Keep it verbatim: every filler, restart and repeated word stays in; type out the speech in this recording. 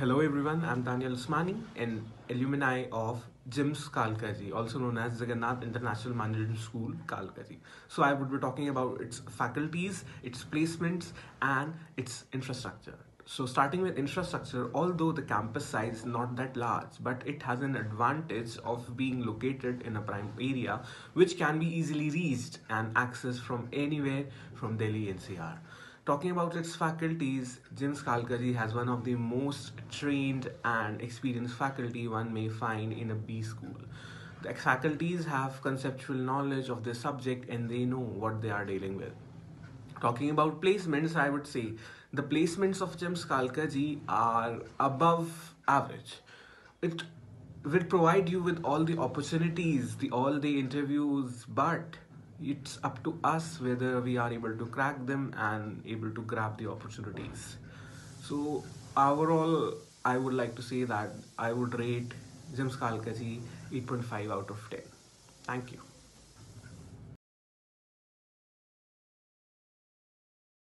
Hello everyone, I'm Daniel Usmani, an alumni of Jims Kalkaji, also known as Jagannath International Management School Kalkaji. So I would be talking about its faculties, its placements and its infrastructure. So starting with infrastructure, although the campus size is not that large, but it has an advantage of being located in a prime area which can be easily reached and accessed from anywhere from Delhi N C R. Talking about its faculties, Jims Kalkaji has one of the most trained and experienced faculty one may find in a B school. The faculties have conceptual knowledge of their subject and they know what they are dealing with. Talking about placements, I would say the placements of Jims Kalkaji are above average. It will provide you with all the opportunities, the all-day interviews, but it's up to us whether we are able to crack them and able to grab the opportunities. So overall, I would like to say that I would rate Jims Kalkaji eight point five out of ten. Thank you.